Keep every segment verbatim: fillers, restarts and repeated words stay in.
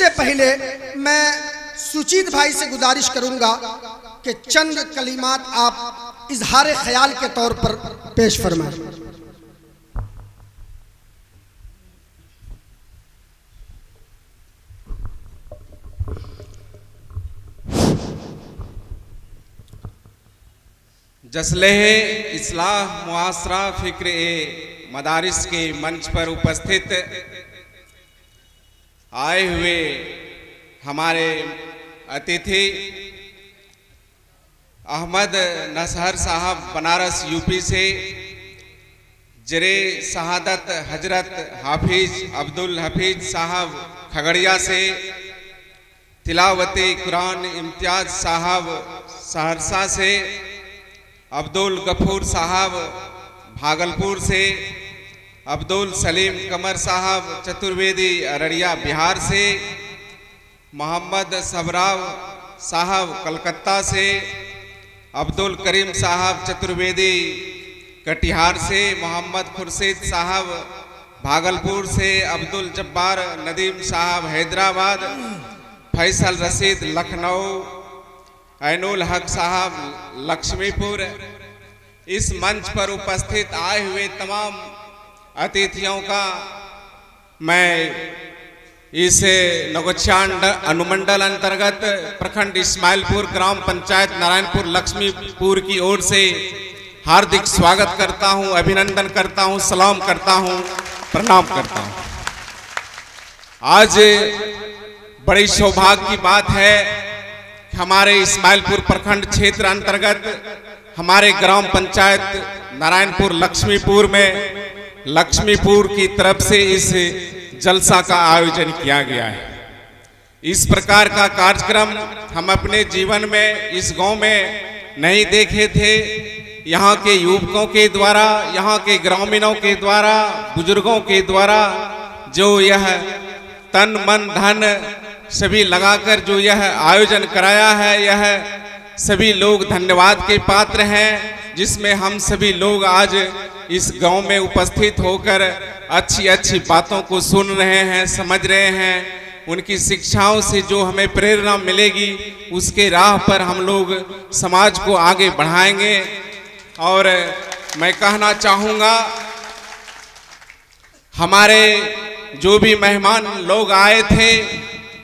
इससे पहले मैं सुचीत भाई से गुजारिश करूंगा कि चंद कलिमात आप इजहार ख्याल के तौर पर पेश फरमाएं। जसलेहे इस्लाह मुआसरा फिक्र ए मदारिस के मंच पर उपस्थित आए हुए हमारे अतिथि अहमद नसर साहब बनारस यूपी से, जरे शहादत हजरत हाफिज अब्दुल हफीज साहब खगड़िया से, तिलावत कुरान इम्तियाज़ साहब सहरसा से, अब्दुल गफूर साहब भागलपुर से, अब्दुल सलीम कमर साहब चतुर्वेदी अररिया बिहार से, मोहम्मद सबराव साहब कलकत्ता से, अब्दुल करीम साहब चतुर्वेदी कटिहार से, मोहम्मद खुर्शीद साहब भागलपुर से, अब्दुल जब्बार नदीम साहब हैदराबाद, फैसल रसीद लखनऊ, ऐनुल हक साहब लक्ष्मीपुर। इस मंच पर उपस्थित आए हुए तमाम अतिथियों का मैं इस नगोचांड अनुमंडल अंतर्गत प्रखंड इस्माइलपुर ग्राम पंचायत नारायणपुर लक्ष्मीपुर की ओर से हार्दिक स्वागत करता हूं, अभिनंदन करता हूं, सलाम करता हूं, प्रणाम करता हूं। आज बड़ी सौभाग्य की बात है हमारे इस्माइलपुर प्रखंड क्षेत्र अंतर्गत हमारे ग्राम पंचायत नारायणपुर लक्ष्मीपुर में लक्ष्मीपुर की तरफ से इस जलसा का आयोजन किया गया है। इस प्रकार का कार्यक्रम हम अपने जीवन में इस गांव में नहीं देखे थे। यहाँ के युवकों के द्वारा, यहाँ के ग्रामीणों के द्वारा, बुजुर्गों के द्वारा जो यह तन मन धन सभी लगाकर जो यह आयोजन कराया है, यह सभी लोग धन्यवाद के पात्र हैं, जिसमें हम सभी लोग आज इस गांव में उपस्थित होकर अच्छी अच्छी बातों को सुन रहे हैं, समझ रहे हैं। उनकी शिक्षाओं से जो हमें प्रेरणा मिलेगी, उसके राह पर हम लोग समाज को आगे बढ़ाएंगे। और मैं कहना चाहूँगा हमारे जो भी मेहमान लोग आए थे,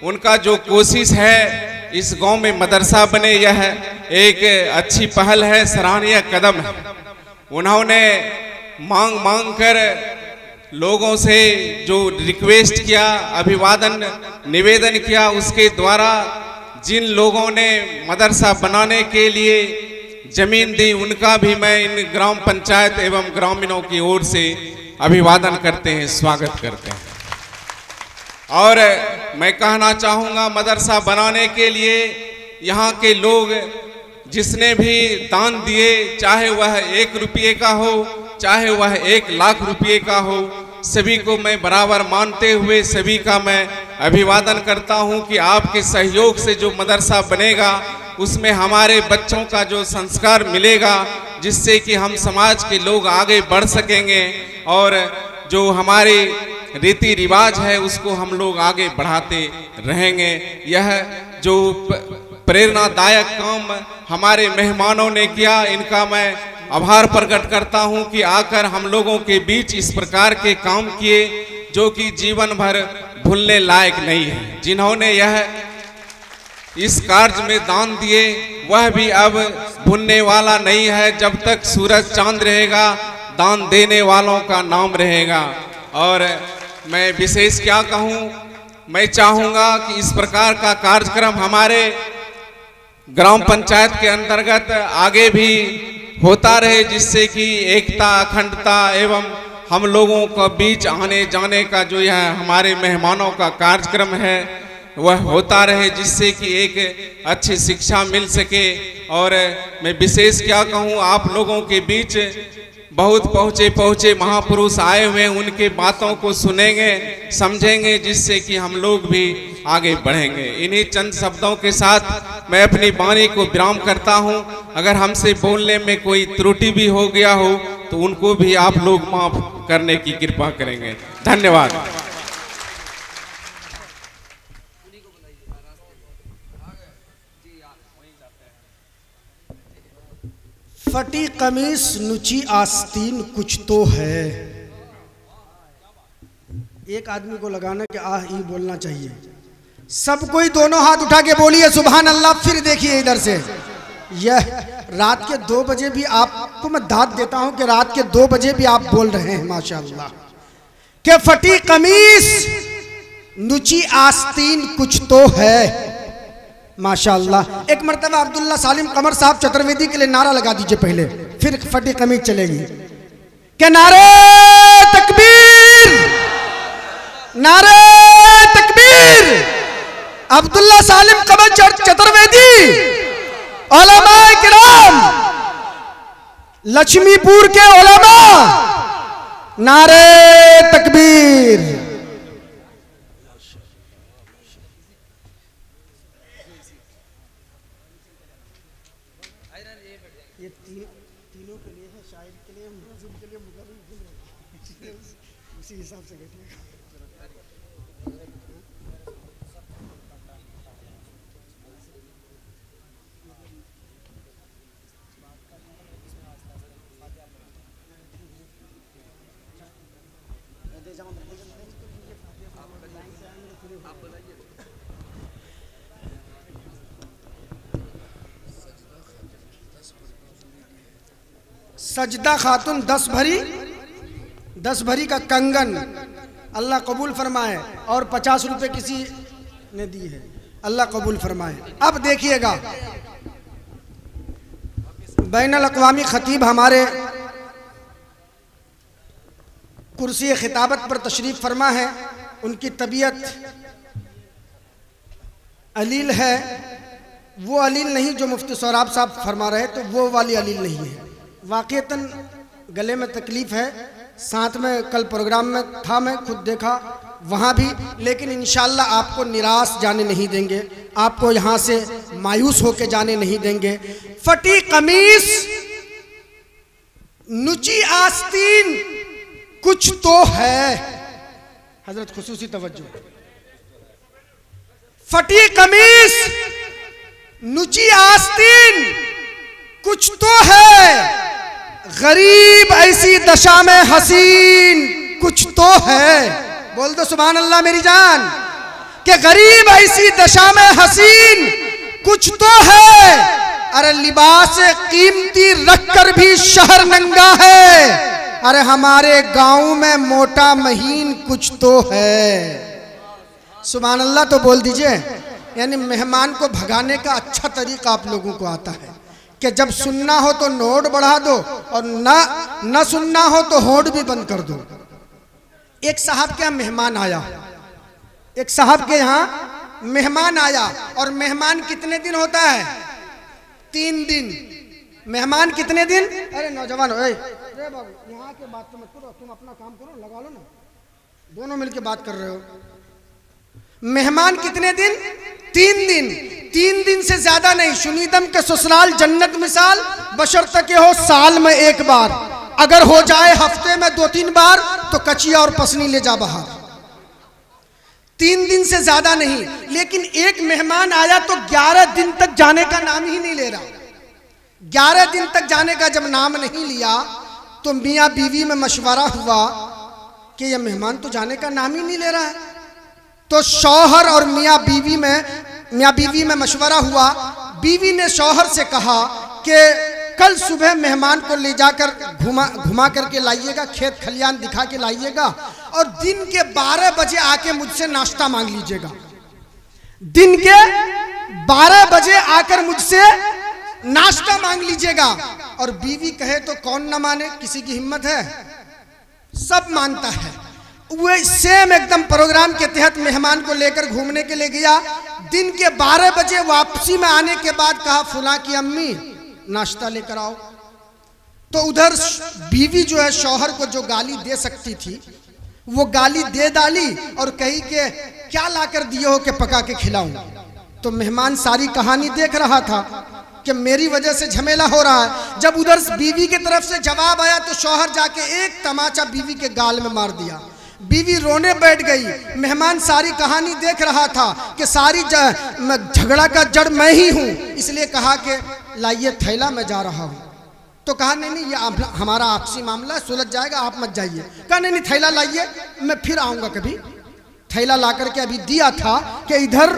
उनका जो कोशिश है इस गांव में मदरसा बने, यह एक अच्छी पहल है, सराहनीय कदम है। उन्होंने मांग मांग कर लोगों से जो रिक्वेस्ट किया, अभिवादन निवेदन किया, उसके द्वारा जिन लोगों ने मदरसा बनाने के लिए जमीन दी, उनका भी मैं इन ग्राम पंचायत एवं ग्रामीणों की ओर से अभिवादन करते हैं, स्वागत करते हैं। और मैं कहना चाहूँगा मदरसा बनाने के लिए यहाँ के लोग जिसने भी दान दिए, चाहे वह एक रुपये का हो, चाहे वह एक लाख रुपये का हो, सभी को मैं बराबर मानते हुए सभी का मैं अभिवादन करता हूँ कि आपके सहयोग से जो मदरसा बनेगा, उसमें हमारे बच्चों का जो संस्कार मिलेगा, जिससे कि हम समाज के लोग आगे बढ़ सकेंगे और जो हमारे रीति रिवाज है उसको हम लोग आगे बढ़ाते रहेंगे। यह जो प्रेरणादायक काम हमारे मेहमानों ने किया, इनका मैं आभार प्रकट करता हूं कि आकर हम लोगों के बीच इस प्रकार के काम किए जो कि जीवन भर भूलने लायक नहीं है। जिन्होंने यह इस कार्य में दान दिए, वह भी अब भूलने वाला नहीं है। जब तक सूरज चांद रहेगा, दान देने वालों का नाम रहेगा। और मैं विशेष क्या कहूँ, मैं चाहूँगा कि इस प्रकार का कार्यक्रम हमारे ग्राम पंचायत के अंतर्गत आगे भी होता रहे, जिससे कि एकता, अखंडता एवं हम लोगों का बीच आने जाने का जो यह हमारे मेहमानों का कार्यक्रम है वह होता रहे, जिससे कि एक अच्छी शिक्षा मिल सके। और मैं विशेष क्या कहूँ, आप लोगों के बीच बहुत पहुँचे पहुँचे महापुरुष आए हुए, उनके बातों को सुनेंगे, समझेंगे, जिससे कि हम लोग भी आगे बढ़ेंगे। इन्हीं चंद शब्दों के साथ मैं अपनी वाणी को विराम करता हूँ। अगर हमसे बोलने में कोई त्रुटि भी हो गया हो तो उनको भी आप लोग माफ़ करने की कृपा करेंगे। धन्यवाद। फटी कमीज नुची आस्तीन कुछ तो है। एक आदमी को लगाना कि आह ई बोलना चाहिए। सब कोई दोनों हाथ उठा के बोलिए सुभान अल्लाह। फिर देखिए इधर से, यह रात के दो बजे भी आपको मैं दाद देता हूं कि रात के दो बजे भी आप बोल रहे हैं माशाल्लाह। के फटी कमीज नुची आस्तीन कुछ तो है माशाल्लाह। एक मरतबा अब्दुल सलीम कमर साहब चतुर्वेदी के लिए नारा लगा दीजिए पहले, फिर फटी कमीज चलेगी। के नारे तकबीर, नारे तकबीर, अब्दुल सलीम कमर चतुर्वेदी। उलमाए किराम, लक्ष्मीपुर के उलमा, नारे तकबीर। ये तीनों के लिए है, शायद के लिए, मुस्लिम के लिए, मुगल उसी हिसाब से घटिएगा। सजदा खातून दस भरी, दस भरी का कंगन अल्लाह कबूल फरमाए, और पचास रुपए किसी ने दी है, अल्लाह कबूल फरमाए। अब देखिएगा, बैनुल अक़वामी खतीब हमारे कुर्सी खिताबत पर तशरीफ फरमा है। उनकी तबीयत अलील है, वो अलील नहीं जो मुफ्ती सौराब साहब फरमा रहे, तो वो वाली अलील नहीं है। वाक़ियतन गले में तकलीफ़ है। साथ में कल प्रोग्राम में था, मैं खुद देखा वहाँ भी, लेकिन इंशाल्लाह आपको निराश जाने नहीं देंगे, आपको यहाँ से मायूस होके जाने नहीं देंगे। फटी कमीज नुची आस्तीन कुछ तो है। हजरत खुसूसी तवज्जो। फटी कमीज नुची आस्तीन कुछ तो है, गरीब ऐसी दशा में हसीन कुछ तो है। बोल दो सुभान अल्लाह मेरी जान। कि गरीब ऐसी दशा में हसीन कुछ तो है, अरे लिबास कीमती रखकर भी शहर नंगा है, अरे हमारे गांव में मोटा महीन कुछ तो है। सुभान अल्लाह तो बोल दीजिए। यानी मेहमान को भगाने का अच्छा तरीका आप लोगों को आता है कि जब सुनना हो तो नोट बढ़ा दो, और ना ना सुनना हो तो होंठ भी बंद कर दो। एक साहब के यहाँ मेहमान आया, एक साहब के यहाँ मेहमान आया, और मेहमान कितने दिन होता है? तीन दिन। मेहमान कितने दिन? अरे नौजवान हो, अरे बाबू यहाँ के बात तो मत करो, तुम अपना काम करो, लगा लो ना, दोनों मिलके बात कर रहे हो। मेहमान कितने दिन? तीन दिन। तीन दिन से ज्यादा नहीं। सुनीदम के ससुराल जन्नत मिसाल, बशर्ते के हो साल में एक बार, अगर हो जाए हफ्ते में दो तीन बार, तो कचिया और पसनी ले जा बाहर। तीन दिन से ज्यादा नहीं। लेकिन एक मेहमान आया तो ग्यारह दिन तक जाने का नाम ही नहीं ले रहा। ग्यारह दिन तक जाने का जब नाम नहीं लिया तो मियाँ बीवी में मशवरा हुआ कि यह मेहमान तो जाने का नाम ही नहीं ले रहा है। तो शौहर और मियाँ बीवी में मियाँ बीवी में मशवरा हुआ। बीवी ने शौहर से कहा कि कल सुबह मेहमान को ले जाकर घुमा घुमा करके लाइएगा, खेत खलियान दिखा के लाइएगा, और दिन के बारह बजे आके मुझसे नाश्ता मांग लीजिएगा। दिन के बारह बजे आकर मुझसे नाश्ता मांग लीजिएगा। और बीवी कहे तो कौन ना माने, किसी की हिम्मत है? सब मानता है। वह सेम एकदम प्रोग्राम के तहत मेहमान को लेकर घूमने के लिए गया। दिन के बारह बजे वापसी में आने के बाद कहा फुला की अम्मी नाश्ता लेकर आओ। तो उधर बीवी जो है शौहर को जो गाली दे सकती थी वो गाली दे डाली, और कही के क्या लाकर दिए हो के पका के खिलाऊं। तो मेहमान सारी कहानी देख रहा था कि मेरी वजह से झमेला हो रहा है। जब उधर बीवी की तरफ से जवाब आया तो शौहर जाके एक तमाचा बीवी के गाल में मार दिया। बीवी रोने बैठ गई। मेहमान सारी कहानी देख रहा था कि सारी झगड़ा का जड़ मैं ही हूँ, इसलिए कहा कि लाइए थैला, मैं जा रहा हूँ। तो कहा नहीं नहीं ये हमारा आपसी मामला सुलझ जाएगा, आप मत जाइए। कहा नहीं नहीं थैला लाइए, मैं फिर आऊँगा कभी। थैला ला करके अभी दिया था कि इधर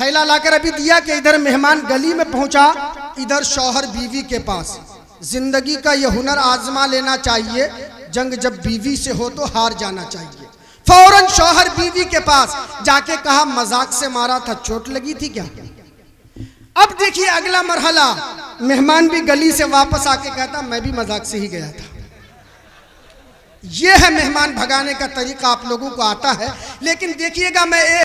थैला लाकर अभी दिया कि इधर मेहमान गली में पहुंचा, इधर शौहर बीवी के पास। जिंदगी का यह हुनर आजमा लेना चाहिए, जंग जब बीवी से हो तो हार जाना चाहिए। फौरन शौहर बीवी के पास जाके कहा मजाक से मारा था, चोट लगी थी क्या? अब देखिए अगला मरहला, मेहमान भी गली से वापस आके कहता मैं भी मजाक से ही गया था। यह है मेहमान भगाने का तरीका, आप लोगों को आता है। लेकिन देखिएगा मैं